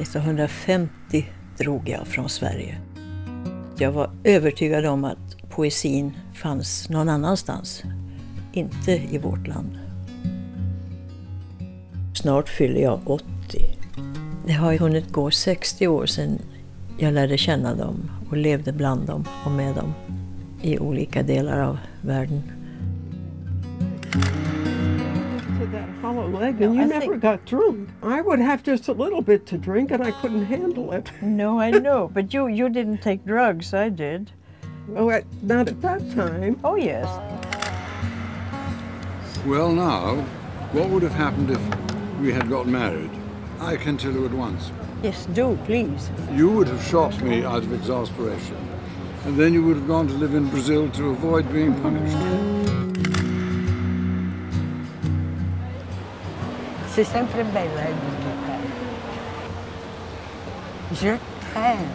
1950 drog jag från Sverige. Jag var övertygad om att poesin fanns någon annanstans, inte i vårt land. Snart fyller jag 80. Det har ju hunnit gå 60 år sedan jag lärde känna dem och levde bland dem och med dem i olika delar av världen. Leg and you never got drunk. I would have just a little bit to drink and I couldn't handle it. No, I know, but you didn't take drugs, I did. Oh, not at that time. Oh, yes. Well, now, what would have happened if we had got married? I can tell you at once. Yes, do, please. You would have shot me out of exasperation, and then you would have gone to live in Brazil to avoid being punished. C'est sempre bella la musica. Je t'aime.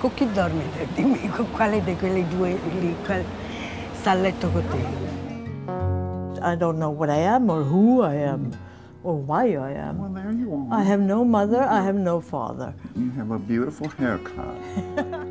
Con chi dormi? Dimmi, con quale di quelle due lì sta a letto con te? I don't know what I am or who I am or why I am. Well, there you are. I have no mother, I have no father. You have a beautiful haircut.